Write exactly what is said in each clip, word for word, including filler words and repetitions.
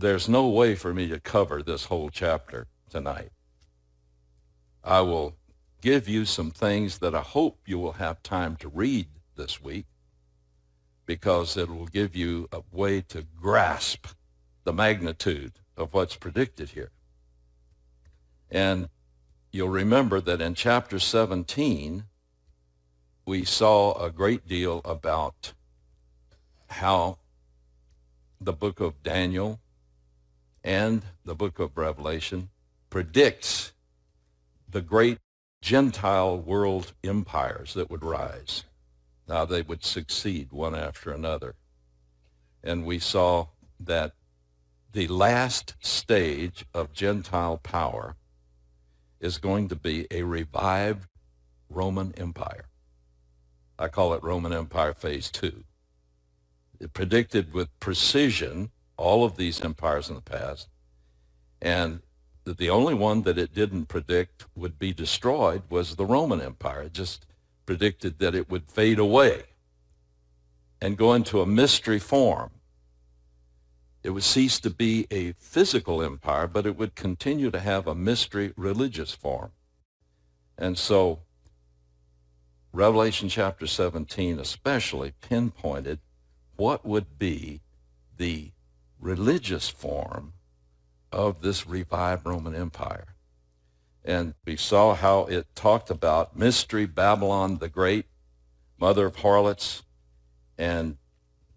There's no way for me to cover this whole chapter tonight. I will give you some things that I hope you will have time to read this week, because it will give you a way to grasp the magnitude of what's predicted here. And you'll remember that in chapter seventeen, we saw a great deal about how the book of Daniel and the book of Revelation predicts the great Gentile world empires that would rise, how they would succeed one after another. And we saw that the last stage of Gentile power is going to be a revived Roman Empire. I call it Roman Empire Phase Two. It predicted with precision all of these empires in the past, and that the only one that it didn't predict would be destroyed was the Roman Empire. It just predicted that it would fade away and go into a mystery form. It would cease to be a physical empire, but it would continue to have a mystery religious form. And so Revelation chapter seventeen especially pinpointed what would be the religious form of this revived Roman Empire. And we saw how it talked about mystery Babylon the Great, mother of harlots, and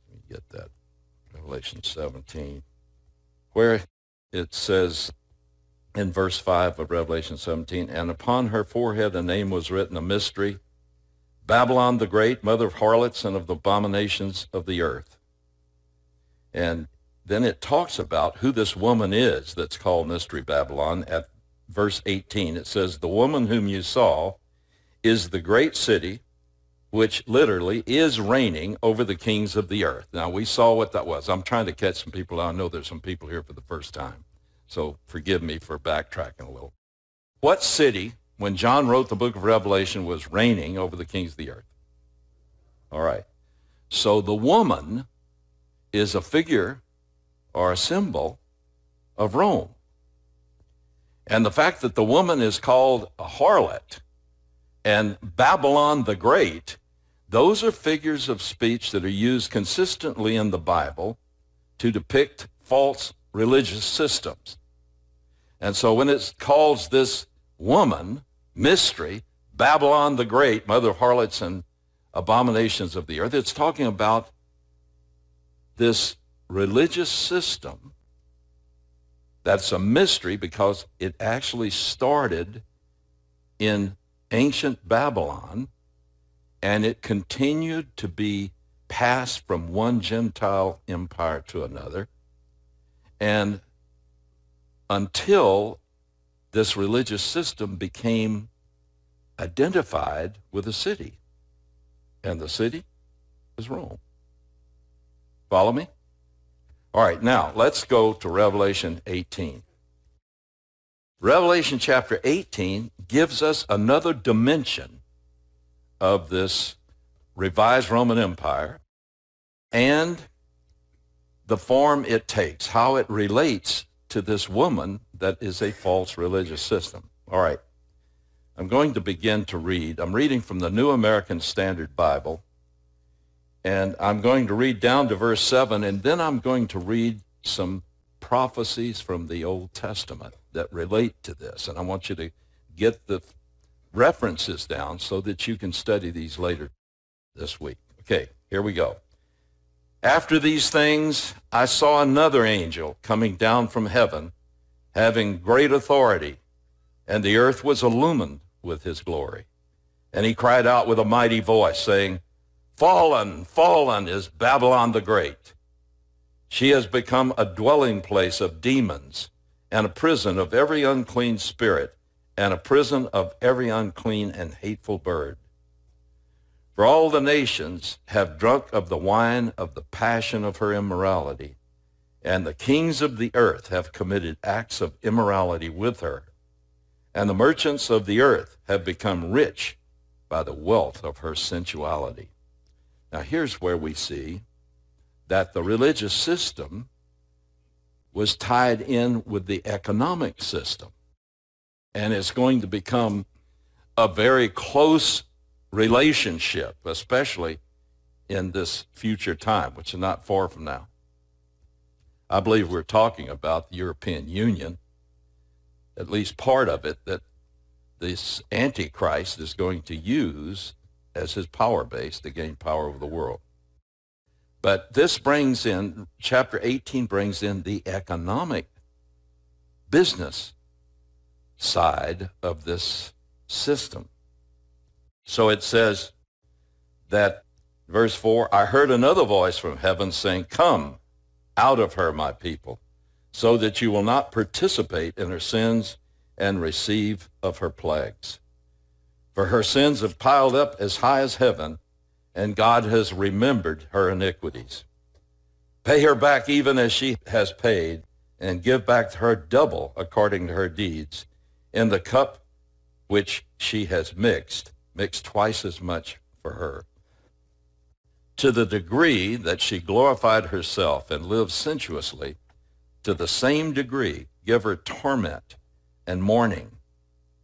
let me get that, Revelation seventeen, where it says in verse five of Revelation seventeen, and upon her forehead a name was written, a mystery, Babylon the Great, mother of harlots and of the abominations of the earth. And then it talks about who this woman is that's called Mystery Babylon. At verse eighteen, it says, the woman whom you saw is the great city, which literally is reigning over the kings of the earth. Now, we saw what that was. I'm trying to catch some people. I know there's some people here for the first time, so forgive me for backtracking a little. What city, when John wrote the book of Revelation, was reigning over the kings of the earth? All right. So the woman is a figure or a symbol of Rome. And the fact that the woman is called a harlot and Babylon the Great, those are figures of speech that are used consistently in the Bible to depict false religious systems. And so when it calls this woman, mystery, Babylon the Great, mother of harlots and abominations of the earth, it's talking about this religious system that's a mystery because it actually started in ancient Babylon and it continued to be passed from one Gentile empire to another, and until this religious system became identified with a city, and the city is Rome. Follow me? All right, now let's go to Revelation eighteen. Revelation chapter eighteen gives us another dimension of this revised Roman Empire and the form it takes, how it relates to this woman that is a false religious system. All right, I'm going to begin to read. I'm reading from the New American Standard Bible. And I'm going to read down to verse seven, and then I'm going to read some prophecies from the Old Testament that relate to this. And I want you to get the references down so that you can study these later this week. Okay, here we go. After these things, I saw another angel coming down from heaven, having great authority, and the earth was illumined with his glory. And he cried out with a mighty voice, saying, Fallen, fallen is Babylon the Great. She has become a dwelling place of demons and a prison of every unclean spirit and a prison of every unclean and hateful bird. For all the nations have drunk of the wine of the passion of her immorality, and the kings of the earth have committed acts of immorality with her, and the merchants of the earth have become rich by the wealth of her sensuality. Now, here's where we see that the religious system was tied in with the economic system. And it's going to become a very close relationship, especially in this future time, which is not far from now. I believe we're talking about the European Union, at least part of it, that this Antichrist is going to use as his power base to gain power over the world. But this brings in, chapter eighteen brings in the economic business side of this system. So it says that, verse four, I heard another voice from heaven saying, come out of her, my people, so that you will not participate in her sins and receive of her plagues. For her sins have piled up as high as heaven, and God has remembered her iniquities. Pay her back even as she has paid, and give back her double according to her deeds, in the cup which she has mixed, mixed twice as much for her. To the degree that she glorified herself and lived sensuously, to the same degree give her torment and mourning.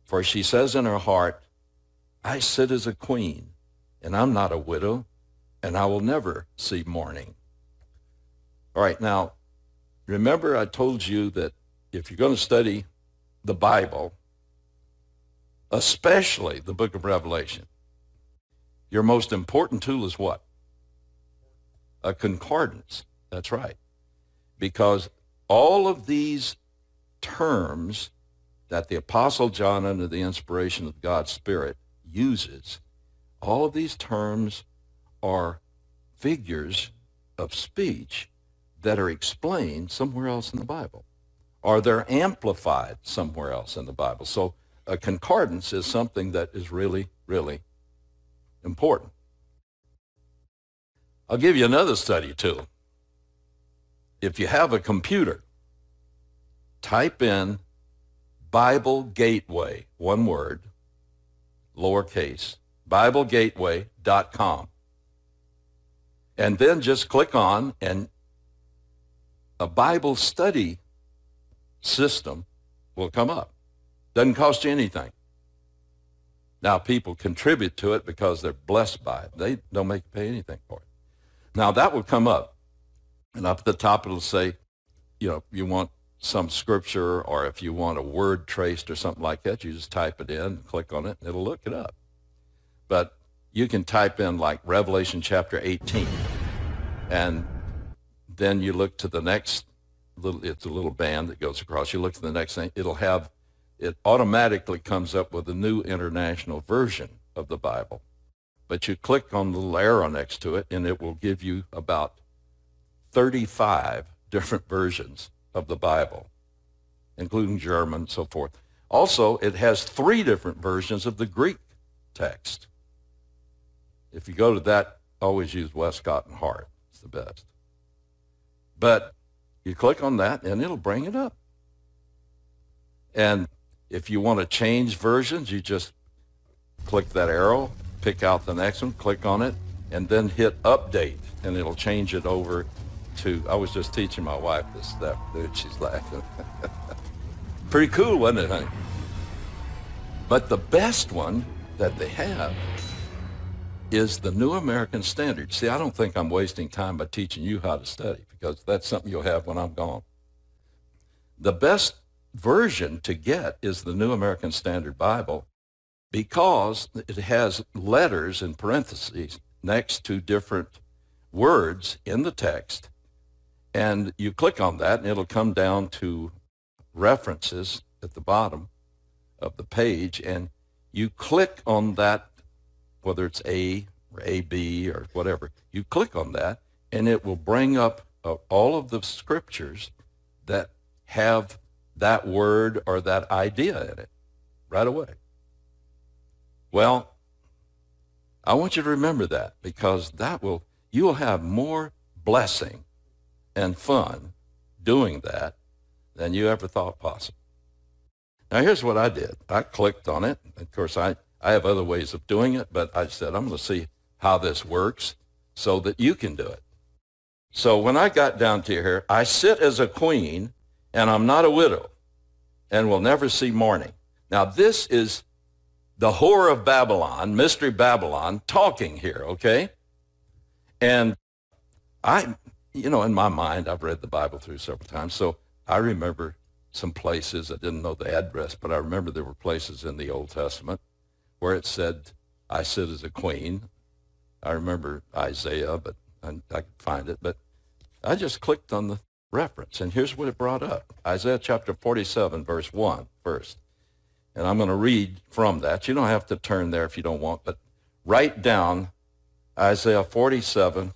For she says in her heart, I sit as a queen, and I'm not a widow, and I will never see mourning. All right, now, remember I told you that if you're going to study the Bible, especially the book of Revelation, your most important tool is what? A concordance. That's right. Because all of these terms that the Apostle John, under the inspiration of God's Spirit, uses, all of these terms are figures of speech that are explained somewhere else in the Bible, or they're amplified somewhere else in the Bible. So a concordance is something that is really, really important. I'll give you another study tool. If you have a computer, type in Bible Gateway, one word, lowercase, Bible Gateway dot com. And then just click on and a Bible study system will come up. Doesn't cost you anything. Now, people contribute to it because they're blessed by it. They don't make you pay anything for it. Now, that will come up. And up at the top, it'll say, you know, you want some scripture, or if you want a word traced or something like that, you just type it in, click on it, and it'll look it up. But you can type in like Revelation chapter eighteen, and then you look to the next, little, it's a little band that goes across, you look to the next thing, it'll have, it automatically comes up with a New International Version of the Bible. But you click on the little arrow next to it, and it will give you about thirty-five different versions of the Bible, including German and so forth. Also, it has three different versions of the Greek text. If you go to that, always use Westcott and Hart. It's the best. But you click on that, and it'll bring it up. And if you want to change versions, you just click that arrow, pick out the next one, click on it, and then hit update, and it'll change it over to, I was just teaching my wife this stuff, dude, she's laughing. Pretty cool, wasn't it, honey? But the best one that they have is the New American Standard. See, I don't think I'm wasting time by teaching you how to study, because that's something you'll have when I'm gone. The best version to get is the New American Standard Bible, because it has letters in parentheses next to different words in the text, and you click on that, and it'll come down to references at the bottom of the page, and you click on that, whether it's A or A B or whatever, you click on that, and it will bring up uh, all of the scriptures that have that word or that idea in it right away. Well, I want you to remember that, because that will, you will have more blessing and fun doing that than you ever thought possible. Now, here's what I did. I clicked on it. Of course, I, I have other ways of doing it, but I said, I'm going to see how this works so that you can do it. So when I got down to here, I sit as a queen, and I'm not a widow, and will never see mourning. Now, this is the whore of Babylon, Mystery Babylon, talking here, okay? And I, you know, in my mind, I've read the Bible through several times, so I remember some places. I didn't know the address, but I remember there were places in the Old Testament where it said, I sit as a queen. I remember Isaiah, but I, I could find it. But I just clicked on the reference, and here's what it brought up. Isaiah chapter forty-seven, verse one, first. And I'm going to read from that. You don't have to turn there if you don't want, but write down Isaiah forty-seven,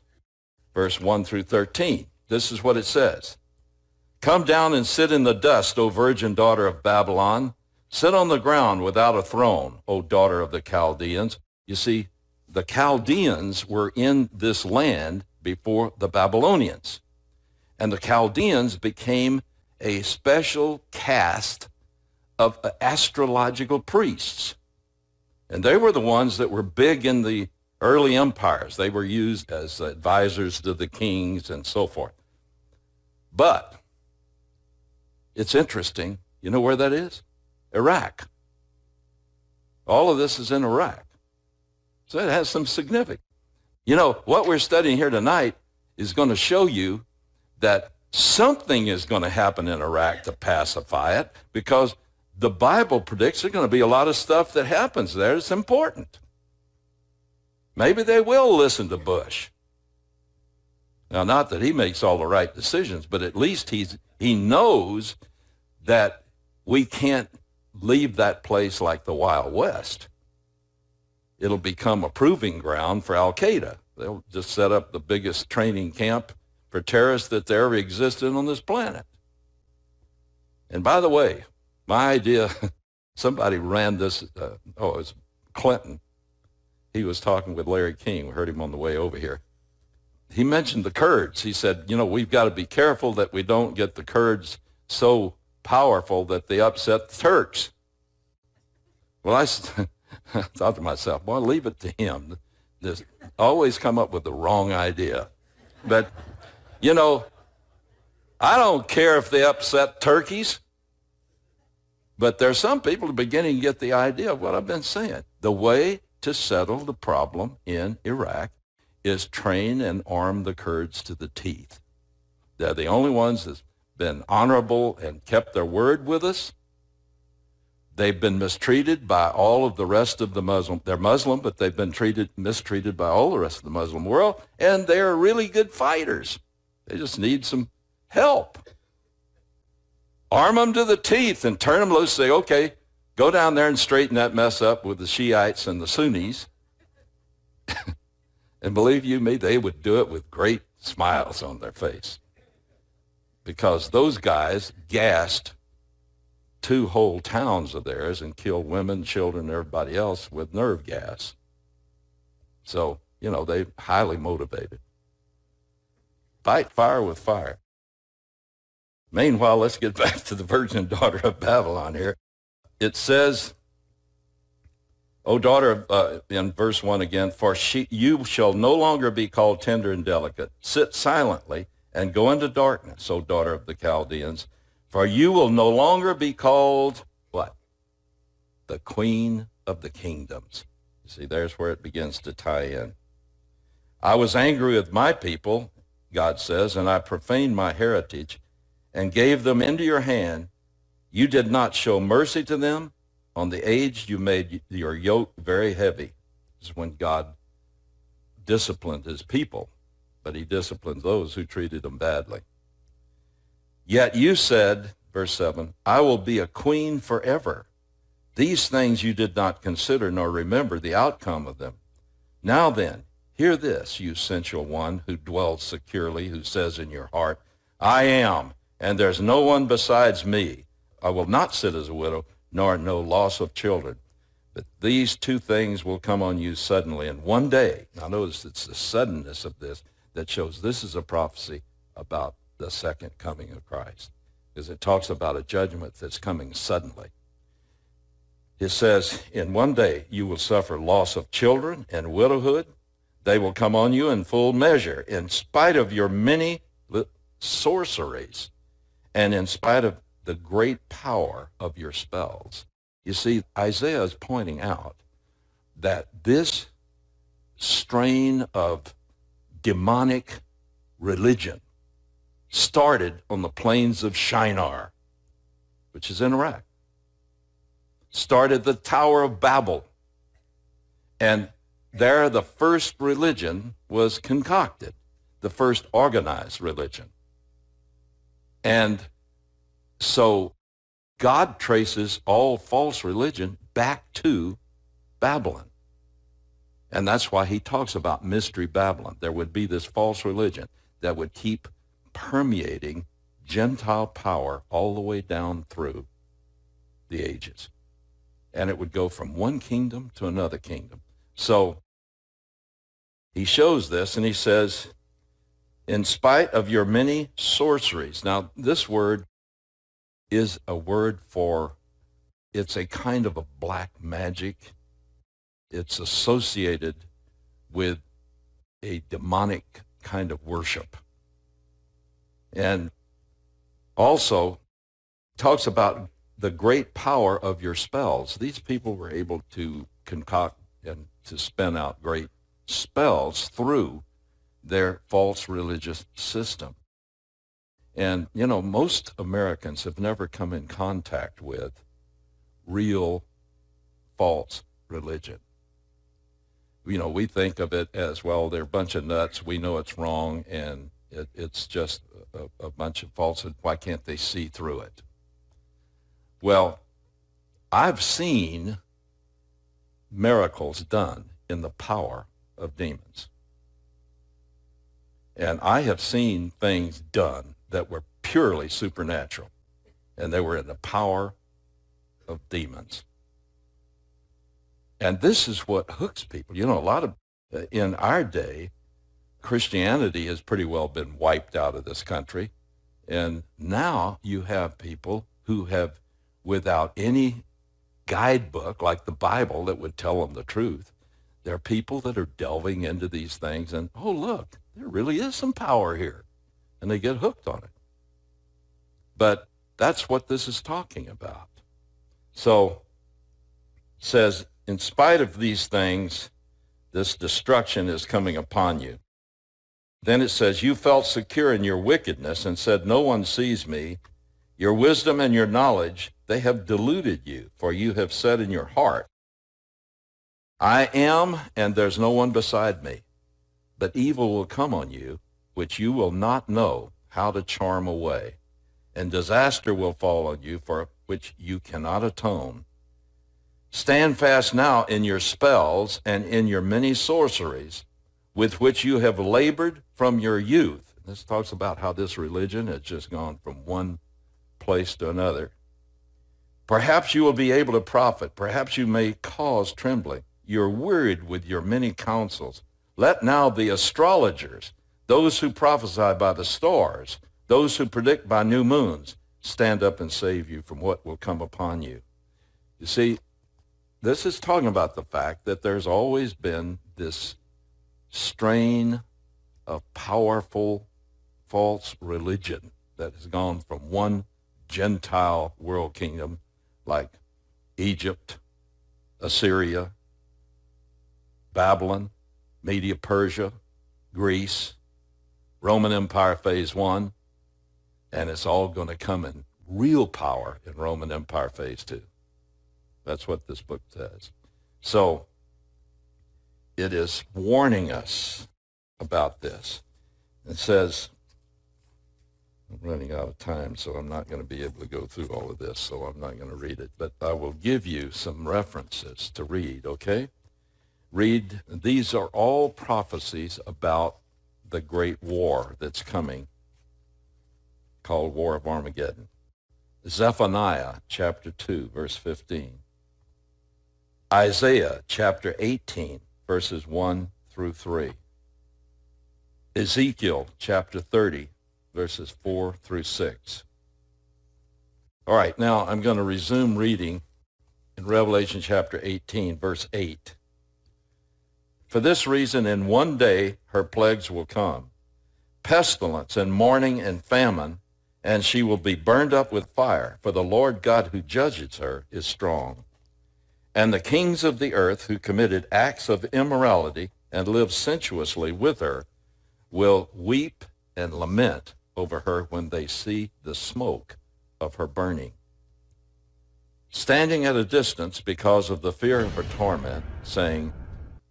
verse one through thirteen. This is what it says. Come down and sit in the dust, O virgin daughter of Babylon. Sit on the ground without a throne, O daughter of the Chaldeans. You see, the Chaldeans were in this land before the Babylonians. And the Chaldeans became a special caste of astrological priests. And they were the ones that were big in the early empires. They were used as advisors to the kings and so forth. But it's interesting. You know where that is? Iraq. All of this is in Iraq. So it has some significance. You know, what we're studying here tonight is going to show you that something is going to happen in Iraq to pacify it, because the Bible predicts there's going to be a lot of stuff that happens there that's important. Maybe they will listen to Bush. Now, not that he makes all the right decisions, but at least he's, he knows that we can't leave that place like the Wild West. It'll become a proving ground for Al-Qaeda. They'll just set up the biggest training camp for terrorists that there ever existed on this planet. And by the way, my idea, somebody ran this, uh, oh, it was Clinton. He was talking with Larry King. We heard him on the way over here. He mentioned the Kurds. He said, you know, we've got to be careful that we don't get the Kurds so powerful that they upset the Turks. Well, I thought to myself, boy, leave it to him. Just always come up with the wrong idea. But, you know, I don't care if they upset turkeys. But there are some people beginning to get the idea of what I've been saying. The way to settle the problem in Iraq is train and arm the Kurds to the teeth. They're the only ones that's been honorable and kept their word with us. They've been mistreated by all of the rest of the Muslim. They're Muslim, but they've been treated, mistreated by all the rest of the Muslim world, and they're really good fighters. They just need some help. Arm them to the teeth and turn them loose. Say, okay, go down there and straighten that mess up with the Shiites and the Sunnis. And believe you me, they would do it with great smiles on their face, because those guys gassed two whole towns of theirs and killed women, children, and everybody else with nerve gas. So, you know, they're highly motivated. Fight fire with fire. Meanwhile, let's get back to the virgin daughter of Babylon here. It says, O daughter, of, uh, in verse one again, for she, you shall no longer be called tender and delicate. Sit silently and go into darkness, O daughter of the Chaldeans, for you will no longer be called, what? The queen of the kingdoms. You see, there's where it begins to tie in. I was angry with my people, God says, and I profaned my heritage, and gave them into your hand. You did not show mercy to them. On the aged you made your yoke very heavy. This is when God disciplined his people, but he disciplined those who treated them badly. Yet you said, verse seven, I will be a queen forever. These things you did not consider nor remember the outcome of them. Now then, hear this, you sensual one who dwells securely, who says in your heart, I am. And there's no one besides me. I will not sit as a widow, nor no loss of children. But these two things will come on you suddenly in one day. Now notice it's the suddenness of this that shows this is a prophecy about the second coming of Christ, because it talks about a judgment that's coming suddenly. It says, in one day you will suffer loss of children and widowhood. They will come on you in full measure, in spite of your many sorceries and in spite of the great power of your spells. You see, Isaiah is pointing out that this strain of demonic religion started on the plains of Shinar, which is in Iraq, started the Tower of Babel, and there the first religion was concocted, the first organized religion. And so God traces all false religion back to Babylon. And that's why he talks about mystery Babylon. There would be this false religion that would keep permeating Gentile power all the way down through the ages. And it would go from one kingdom to another kingdom. So he shows this and he says, in spite of your many sorceries. Now, this word is a word for, it's a kind of a black magic. It's associated with a demonic kind of worship. And also talks about the great power of your spells. These people were able to concoct and to spin out great spells through their false religious system. And, you know, most Americans have never come in contact with real false religion. You know, we think of it as, well, they're a bunch of nuts, we know it's wrong, and it, it's just a, a bunch of falsehood. Why can't they see through it? Well, I've seen miracles done in the power of demons. And I have seen things done that were purely supernatural, and they were in the power of demons. And this is what hooks people. You know, a lot of, uh, in our day, Christianity has pretty well been wiped out of this country. And now you have people who have, without any guidebook like the Bible that would tell them the truth, there are people that are delving into these things and, oh, look, there really is some power here. And they get hooked on it. But that's what this is talking about. So it says, in spite of these things, this destruction is coming upon you. Then it says, you felt secure in your wickedness and said, no one sees me. Your wisdom and your knowledge, they have deluded you, for you have said in your heart, I am, and there's no one beside me. But evil will come on you, which you will not know how to charm away. And disaster will fall on you, for which you cannot atone. Stand fast now in your spells and in your many sorceries, with which you have labored from your youth. This talks about how this religion has just gone from one place to another. Perhaps you will be able to profit. Perhaps you may cause trembling. You're worried with your many counsels. Let now the astrologers, those who prophesy by the stars, those who predict by new moons, stand up and save you from what will come upon you. You see, this is talking about the fact that there's always been this strain of powerful false religion that has gone from one Gentile world kingdom like Egypt, Assyria, Babylon, Media Persia, Greece, Roman Empire Phase One, and it's all going to come in real power in Roman Empire Phase Two. That's what this book says. So it is warning us about this. It says, I'm running out of time, so I'm not going to be able to go through all of this, so I'm not going to read it, but I will give you some references to read, okay? Read, these are all prophecies about the great war that's coming, called War of Armageddon. Zephaniah, chapter two, verse fifteen. Isaiah, chapter eighteen, verses one through three. Ezekiel, chapter thirty, verses four through six. All right, now I'm going to resume reading in Revelation, chapter eighteen, verse eight. For this reason, in one day her plagues will come, pestilence and mourning and famine, and she will be burned up with fire, for the Lord God who judges her is strong. And the kings of the earth who committed acts of immorality and lived sensuously with her will weep and lament over her when they see the smoke of her burning. Standing at a distance because of the fear of her torment, saying,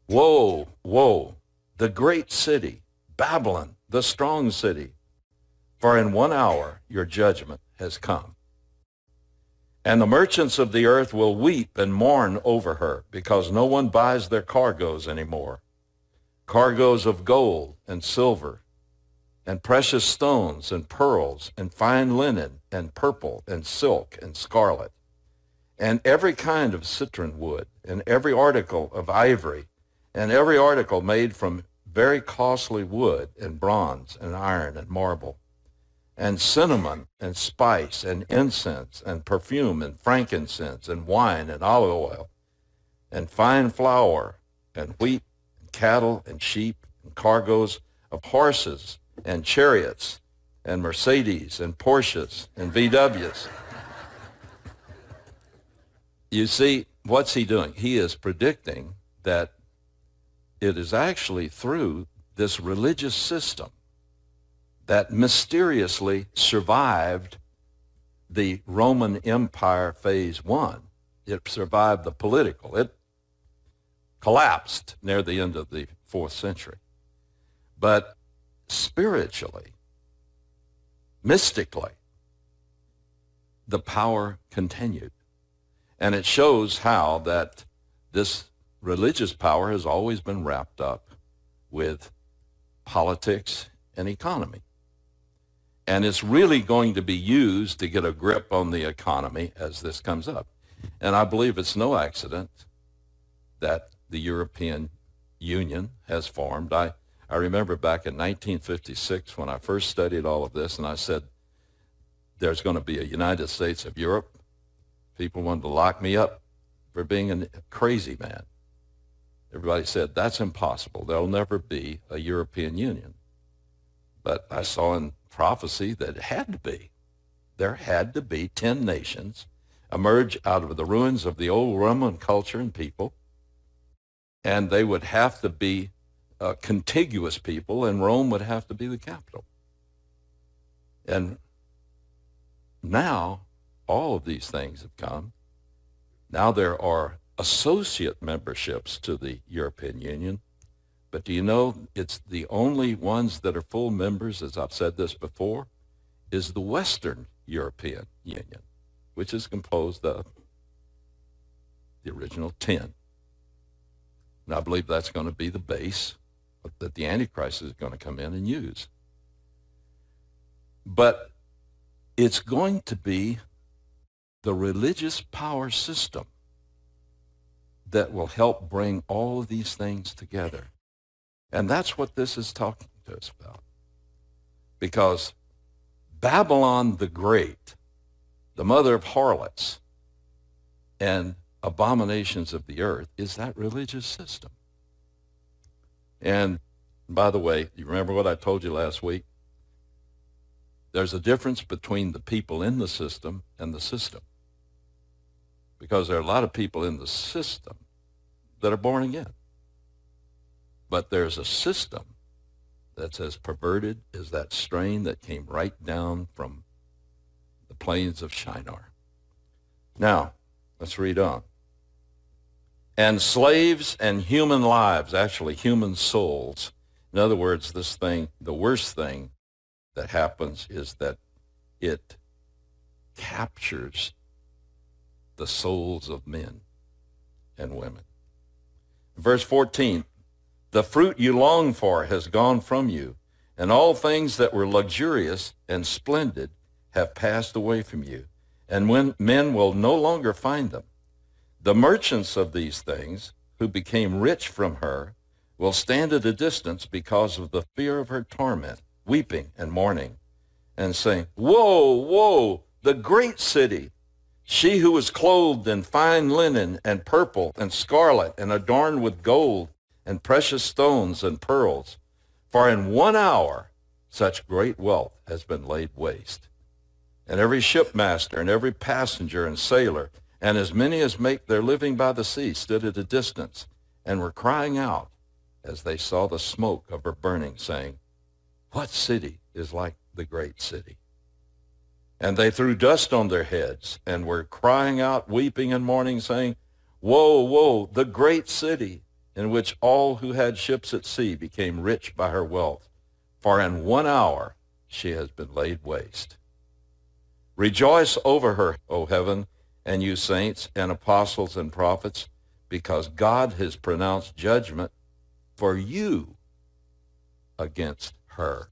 Woe, woe, the great city, Babylon, the strong city, for in one hour your judgment has come. And the merchants of the earth will weep and mourn over her, because no one buys their cargoes anymore, cargoes of gold and silver and precious stones and pearls and fine linen and purple and silk and scarlet and every kind of citron wood and every article of ivory and every article made from very costly wood and bronze and iron and marble, and cinnamon and spice and incense and perfume and frankincense and wine and olive oil and fine flour and wheat and cattle and sheep and cargoes of horses and chariots and Mercedes and Porsches and V Ws. You see, what's he doing? He is predicting that it is actually through this religious system that mysteriously survived the Roman Empire phase one. It survived the political. It collapsed near the end of the fourth century. But spiritually, mystically, the power continued. And it shows how that this religious power has always been wrapped up with politics and economy. And it's really going to be used to get a grip on the economy as this comes up. And I believe it's no accident that the European Union has formed. I, I remember back in nineteen fifty-six when I first studied all of this, and I said, there's going to be a United States of Europe. People wanted to lock me up for being a crazy man. Everybody said, that's impossible. There'll never be a European Union. But I saw in prophecy that it had to be. There had to be ten nations emerge out of the ruins of the old Roman culture and people, and they would have to be uh, contiguous people, and Rome would have to be the capital. And now all of these things have come. Now there are associate memberships to the European Union. But do you know, it's the only ones that are full members, as I've said this before, is the Western European Union, which is composed of the original ten. And I believe that's going to be the base that the Antichrist is going to come in and use. But it's going to be the religious power system that will help bring all of these things together. And that's what this is talking to us about. Because Babylon the Great, the mother of harlots and abominations of the earth, is that religious system. And by the way, you remember what I told you last week? There's a difference between the people in the system and the system. Because there are a lot of people in the system that are born again. But there's a system that's as perverted as that strain that came right down from the plains of Shinar. Now, let's read on. And slaves and human lives, actually human souls. In other words, this thing, the worst thing that happens is that it captures the souls of men and women. Verse fourteen. The fruit you long for has gone from you, and all things that were luxurious and splendid have passed away from you, and when men will no longer find them. The merchants of these things, who became rich from her, will stand at a distance because of the fear of her torment, weeping and mourning, and saying, Woe, woe, the great city, she who was clothed in fine linen and purple and scarlet and adorned with gold and precious stones and pearls, for in one hour such great wealth has been laid waste. and every shipmaster, and every passenger and sailor, and as many as make their living by the sea, stood at a distance, and were crying out as they saw the smoke of her burning, saying, "What city is like the great city?" And they threw dust on their heads, and were crying out, weeping and mourning, saying, "Woe, woe, the great city, in which all who had ships at sea became rich by her wealth, for in one hour she has been laid waste. Rejoice over her, O heaven, and you saints and apostles and prophets, because God has pronounced judgment for you against her."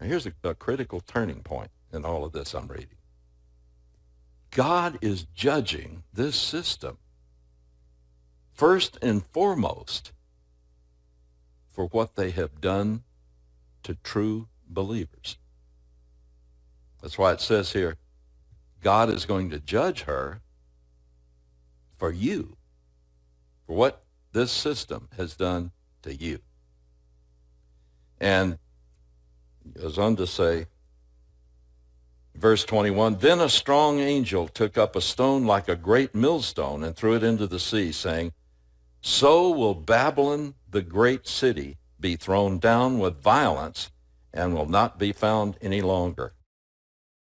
Now here's a, a critical turning point in all of this I'm reading. God is judging this system first and foremost for what they have done to true believers. That's why it says here, God is going to judge her for you, for what this system has done to you. And it goes on to say, verse twenty-one, "Then a strong angel took up a stone like a great millstone and threw it into the sea, saying, 'So will Babylon, the great city, be thrown down with violence and will not be found any longer.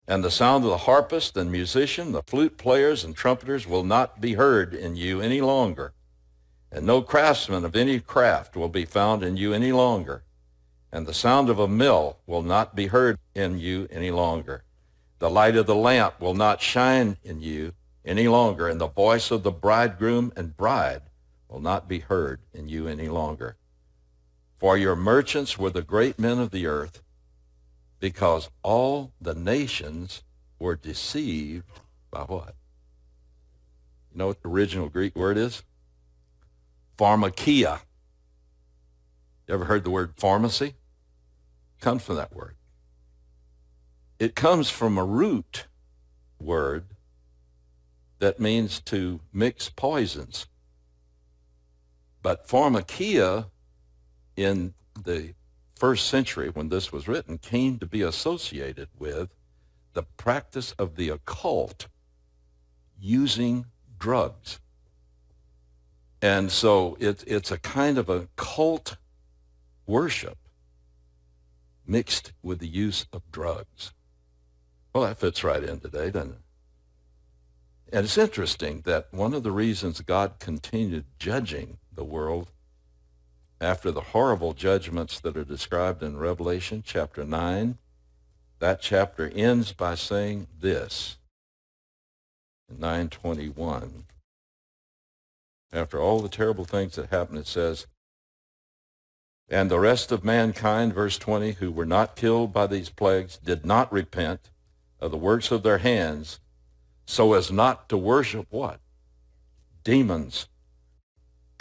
And the sound of the harpist and musician, the flute players and trumpeters will not be heard in you any longer. And no craftsman of any craft will be found in you any longer. And the sound of a mill will not be heard in you any longer. The light of the lamp will not shine in you any longer. And the voice of the bridegroom and bride will not be heard in you any longer. For your merchants were the great men of the earth, because all the nations were deceived by what?'" You know what the original Greek word is? Pharmakia. You ever heard the word pharmacy? It comes from that word. It comes from a root word that means to mix poisons. But pharmakia in the first century, when this was written, came to be associated with the practice of the occult using drugs. And so it, it's a kind of a cult worship mixed with the use of drugs. Well, that fits right in today, doesn't it? And it's interesting that one of the reasons God continued judging the world after the horrible judgments that are described in Revelation chapter nine, that chapter ends by saying this, nine twenty-one. After all the terrible things that happened, it says, "And the rest of mankind," verse twenty, "who were not killed by these plagues did not repent of the works of their hands, so as not to worship" what? "Demons,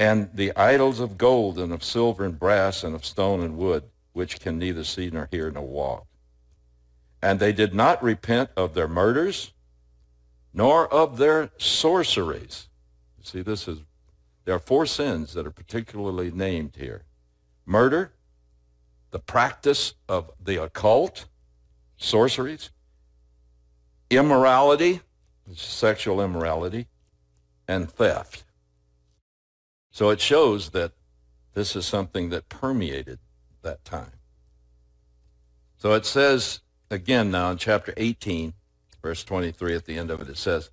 and the idols of gold and of silver and brass and of stone and wood, which can neither see nor hear nor walk. And they did not repent of their murders, nor of their sorceries." You see, this is, there are four sins that are particularly named here. Murder, the practice of the occult, sorceries, immorality, sexual immorality, and theft. So it shows that this is something that permeated that time. So it says, again now in chapter eighteen, verse twenty-three at the end of it, it says,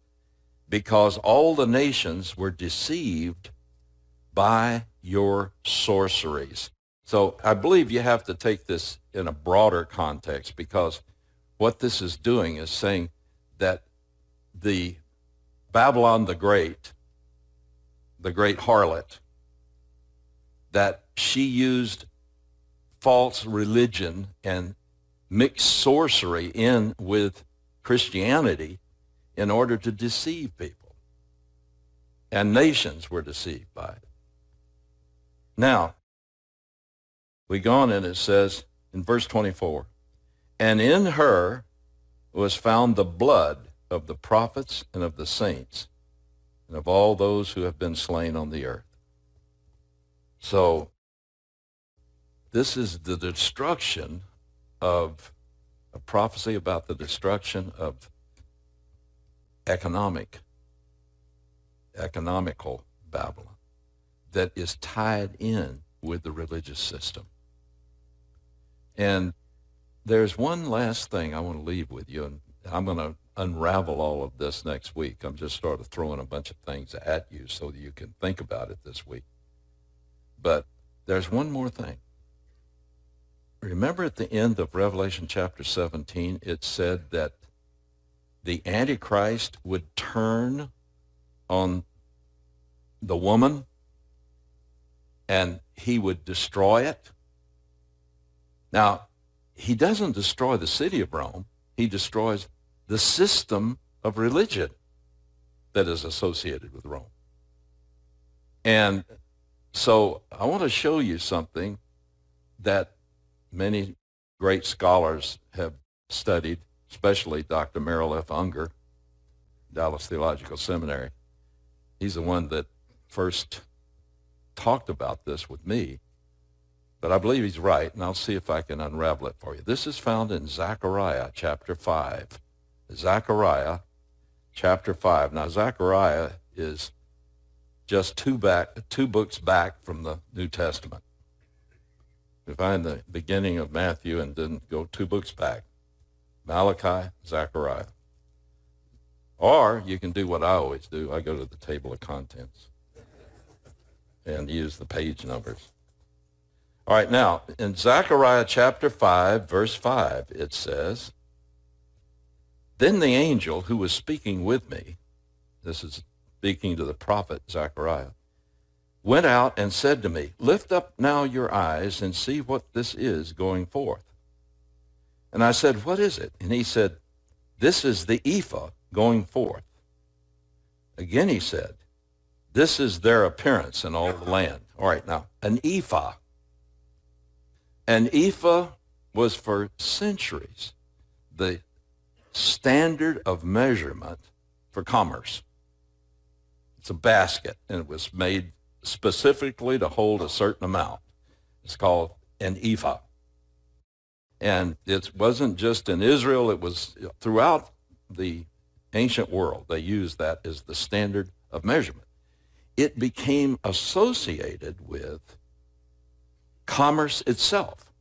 "Because all the nations were deceived by your sorceries." So I believe you have to take this in a broader context, because what this is doing is saying that the Babylon the Great, the great harlot, that she used false religion and mixed sorcery in with Christianity in order to deceive people. And nations were deceived by it. Now, we go on and it says in verse twenty-four, "And in her was found the blood of the prophets and of the saints, and of all those who have been slain on the earth." So this is the destruction of a prophecy about the destruction of economic, economical Babylon that is tied in with the religious system. And there's one last thing I want to leave with you, and I'm going to unravel all of this next week. I'm just sort of throwing a bunch of things at you so that you can think about it this week. But there's one more thing. Remember at the end of Revelation chapter seventeen, it said that the Antichrist would turn on the woman and he would destroy it. Now, he doesn't destroy the city of Rome. He destroys the system of religion that is associated with Rome. And so I want to show you something that many great scholars have studied, especially Doctor Merrill F. Unger, Dallas Theological Seminary. He's the one that first talked about this with me, but I believe he's right, and I'll see if I can unravel it for you. This is found in Zechariah chapter five. Zechariah chapter five. Now, Zechariah is just two, back, two books back from the New Testament. We find the beginning of Matthew and then go two books back. Malachi, Zechariah. Or you can do what I always do. I go to the table of contents and use the page numbers. All right, now, in Zechariah chapter five, verse five, it says, "Then the angel who was speaking with me," this is speaking to the prophet Zechariah, "went out and said to me, 'Lift up now your eyes and see what this is going forth.' And I said, 'What is it?' And he said, 'This is the ephah going forth.' Again he said, 'This is their appearance in all the land.'" All right, now, an ephah. An ephah was for centuries the standard of measurement for commerce. It's a basket, and it was made specifically to hold a certain amount. It's called an ephah. And it wasn't just in Israel, it was throughout the ancient world. They used that as the standard of measurement. It became associated with commerce itself.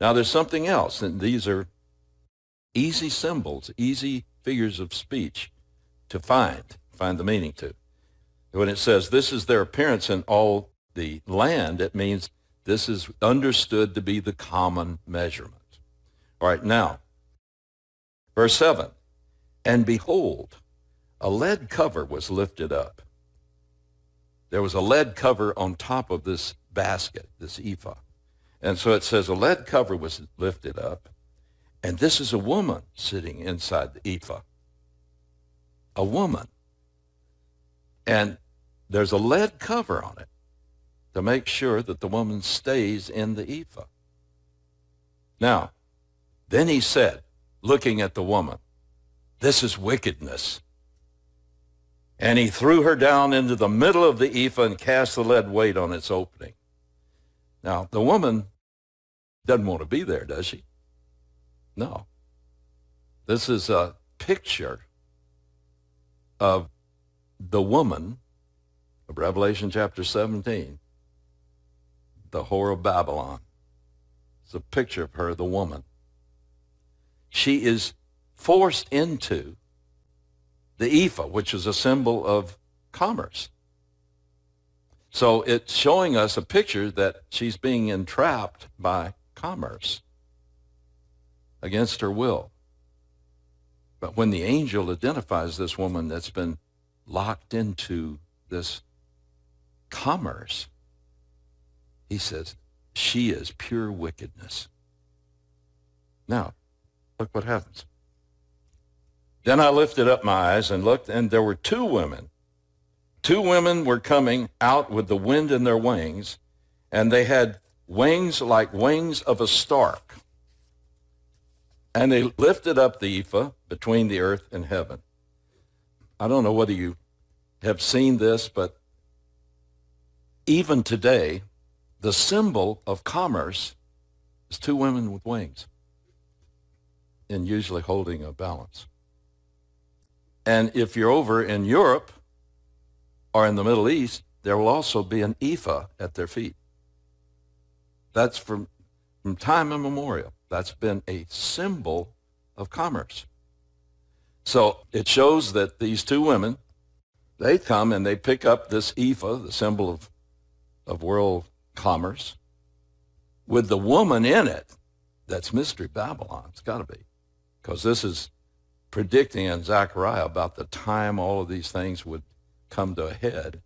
Now, there's something else, and these are easy symbols, easy figures of speech to find, find the meaning to. When it says, "This is their appearance in all the land," it means this is understood to be the common measurement. All right, now, verse seven, "And behold, a lead cover was lifted up." There was a lead cover on top of this basket, this ephah. And so it says, "A lead cover was lifted up, and this is a woman sitting inside the ephah." A woman. And there's a lead cover on it to make sure that the woman stays in the ephah. Now, then he said, looking at the woman, "This is wickedness." And he threw her down into the middle of the ephah and cast the lead weight on its opening. Now, the woman doesn't want to be there, does she? No. This is a picture of the woman of Revelation chapter seventeen, the whore of Babylon. It's a picture of her, the woman. She is forced into the ephah, which is a symbol of commerce. So it's showing us a picture that she's being entrapped by commerce against her will. But when the angel identifies this woman that's been locked into this commerce, he says, she is pure wickedness. Now, look what happens. "Then I lifted up my eyes and looked, and there were two women. Two women were coming out with the wind in their wings, and they had wings like wings of a stork. And they lifted up the ephah between the earth and heaven." I don't know whether you have seen this, but even today, the symbol of commerce is two women with wings, and usually holding a balance. And if you're over in Europe or in the Middle East, there will also be an ephah at their feet. That's from, from time immemorial. That's been a symbol of commerce. So it shows that these two women, they come and they pick up this ephah, the symbol of, of world commerce, with the woman in it. That's Mystery Babylon. It's got to be, because this is predicting in Zechariah about the time all of these things would come to a head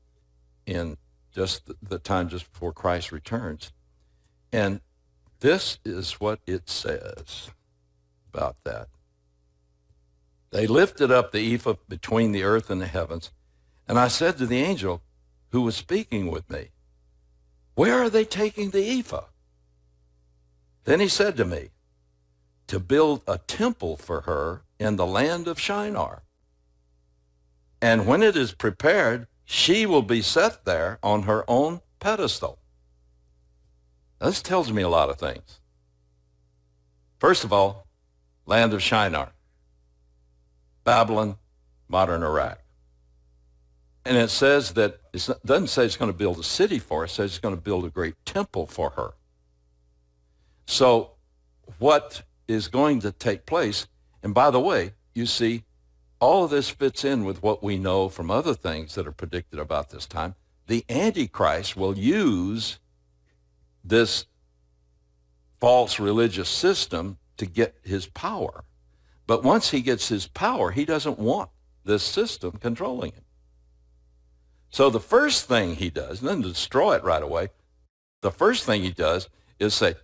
in just the time just before Christ returns. And this is what it says about that. They lifted up the ephah between the earth and the heavens, and I said to the angel who was speaking with me, "Where are they taking the ephah?" Then he said to me, "To build a temple for her in the land of Shinar. And when it is prepared, she will be set there on her own pedestal." Now, this tells me a lot of things. First of all, land of Shinar, Babylon, modern Iraq. And it says that, it doesn't say it's going to build a city for her, it says it's going to build a great temple for her. So what is going to take place, and by the way, you see, all of this fits in with what we know from other things that are predicted about this time. The Antichrist will use this false religious system to get his power. But once he gets his power, he doesn't want this system controlling him. So the first thing he does, and then destroy it right away, the first thing he does is say,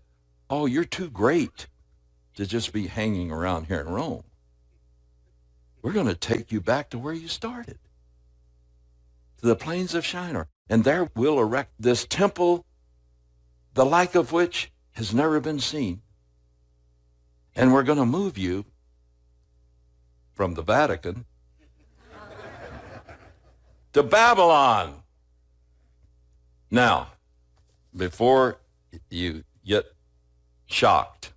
"Oh, you're too great to just be hanging around here in Rome. We're going to take you back to where you started, to the plains of Shinar. And there we'll erect this temple, the like of which has never been seen. And we're going to move you from the Vatican to Babylon." Now, before you get shocked,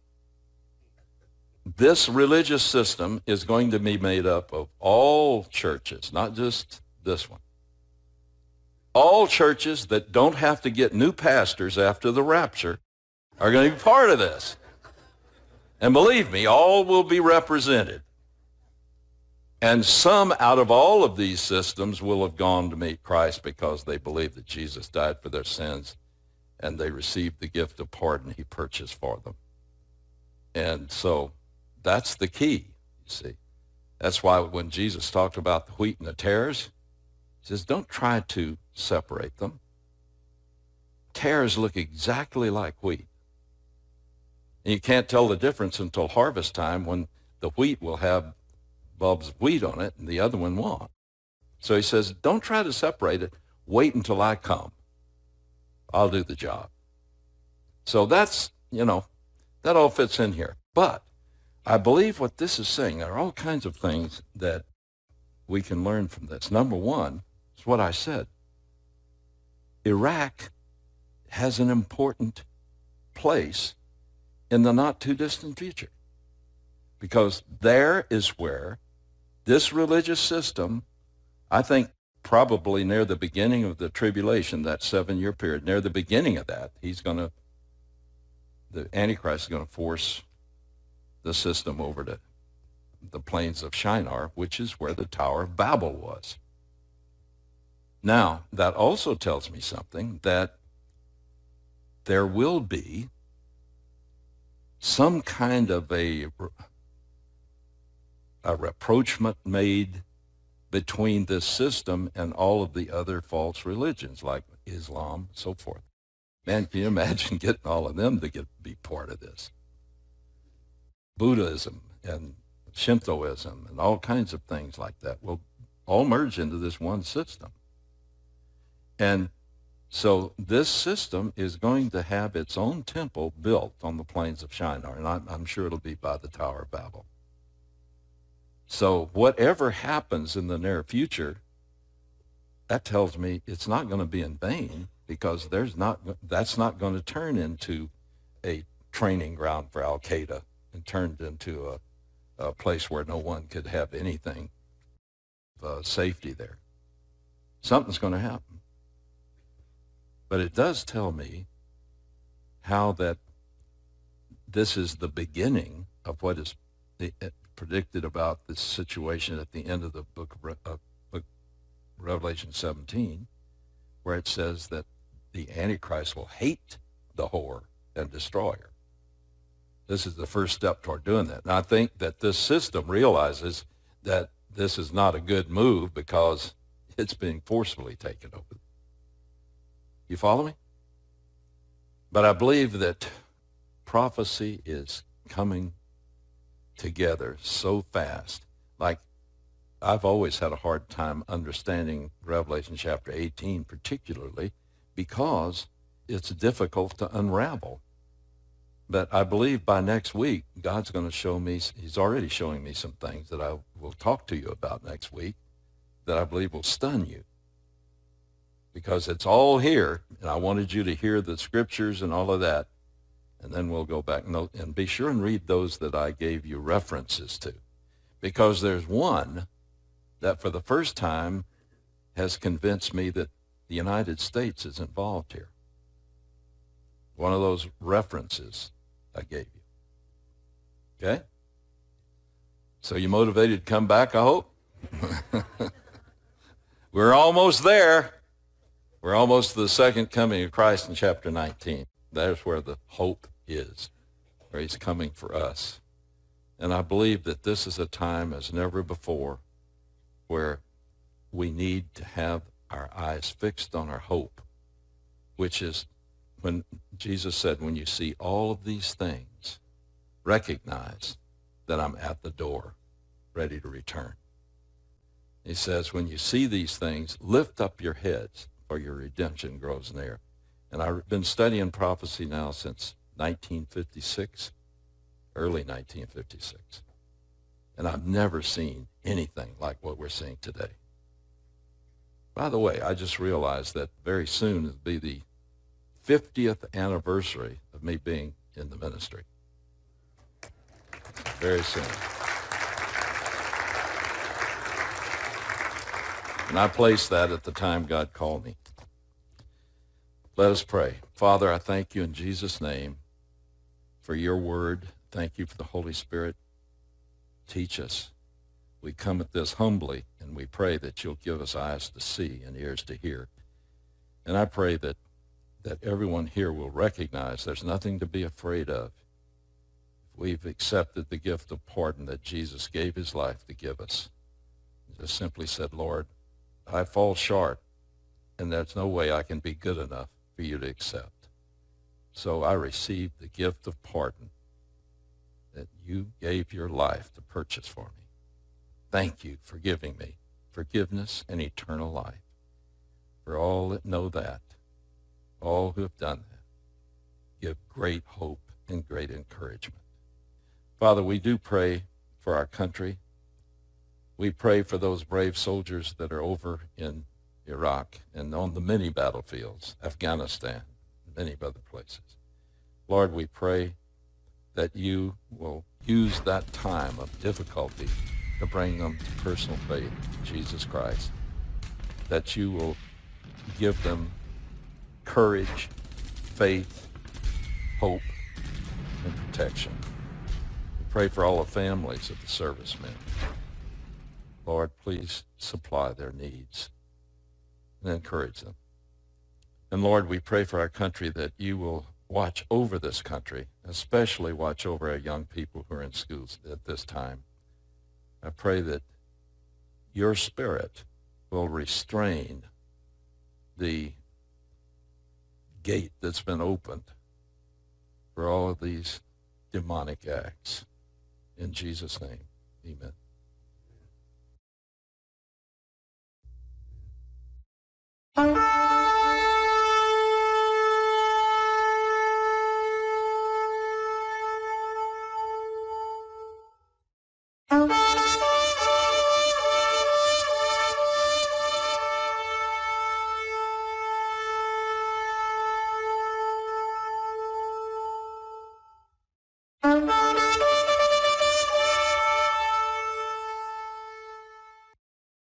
this religious system is going to be made up of all churches, not just this one. All churches that don't have to get new pastors after the rapture are going to be part of this. And believe me, all will be represented. And some out of all of these systems will have gone to meet Christ because they believe that Jesus died for their sins and they received the gift of pardon he purchased for them. And so that's the key, you see. That's why when Jesus talked about the wheat and the tares, he says, don't try to separate them. Tares look exactly like wheat. And you can't tell the difference until harvest time, when the wheat will have bulbs of wheat on it and the other one won't. So he says, don't try to separate it. Wait until I come. I'll do the job. So that's, you know, that all fits in here. But I believe what this is saying, there are all kinds of things that we can learn from this. Number one is what I said. Iraq has an important place in the not too distant future, because there is where this religious system, I think, probably near the beginning of the tribulation, that seven-year period, near the beginning of that, he's going to, the Antichrist is going to force the system over to the plains of Shinar, which is where the Tower of Babel was. Now, that also tells me something, that there will be some kind of a, a rapprochement made between this system and all of the other false religions like Islam, so forth. Man, can you imagine getting all of them to get be part of this? Buddhism and Shintoism and all kinds of things like that will all merge into this one system. And so this system is going to have its own temple built on the plains of Shinar, and I'm, I'm sure it'll be by the Tower of Babel. So whatever happens in the near future, that tells me it's not going to be in vain, because there's not, that's not going to turn into a training ground for Al-Qaeda and turned into a, a place where no one could have anything uh, safety there. Something's going to happen. But it does tell me how that this is the beginning of what is the, uh, predicted about this situation at the end of the book of Re uh, book Revelation seventeen, where it says that the Antichrist will hate the whore and destroy her. This is the first step toward doing that. And I think that this system realizes that this is not a good move because it's being forcefully taken over. You follow me? But I believe that prophecy is coming together so fast. Like, I've always had a hard time understanding Revelation chapter eighteen particularly because it's difficult to unravel. But I believe by next week, God's going to show me, he's already showing me some things that I will talk to you about next week that I believe will stun you. Because it's all here, and I wanted you to hear the scriptures and all of that, and then we'll go back and, and be sure and read those that I gave you references to. Because there's one that for the first time has convinced me that the United States is involved here. One of those references I gave you. Okay? So you motivated to come back, I hope? We're almost there. We're almost to the second coming of Christ in chapter nineteen. That's where the hope is, where he's coming for us. And I believe that this is a time as never before where we need to have our eyes fixed on our hope, which is when Jesus said, when you see all of these things, recognize that I'm at the door, ready to return. He says, when you see these things, lift up your heads, for your redemption grows near. And I've been studying prophecy now since nineteen fifty-six, early nineteen fifty-six. And I've never seen anything like what we're seeing today. By the way, I just realized that very soon it'll be the fiftieth anniversary of me being in the ministry. Very soon. And I placed that at the time God called me. Let us pray. Father, I thank you in Jesus' name for your word. Thank you for the Holy Spirit. Teach us. We come at this humbly, and we pray that you'll give us eyes to see and ears to hear. And I pray that that everyone here will recognize there's nothing to be afraid of. We've accepted the gift of pardon that Jesus gave his life to give us. Just simply said, Lord, I fall short, and there's no way I can be good enough for you to accept. So I received the gift of pardon that you gave your life to purchase for me. Thank you for giving me forgiveness and eternal life. For all that know that, all who have done that, give great hope and great encouragement. Father, we do pray for our country. We pray for those brave soldiers that are over in Iraq and on the many battlefields, Afghanistan, many other places. Lord, we pray that you will use that time of difficulty to bring them to personal faith in Jesus Christ, that you will give them courage, faith, hope, and protection. We pray for all the families of the servicemen. Lord, please supply their needs and encourage them. And Lord, we pray for our country that you will watch over this country, especially watch over our young people who are in schools at this time. I pray that your spirit will restrain the gate that's been opened for all of these demonic acts. In Jesus' name, amen. Bye.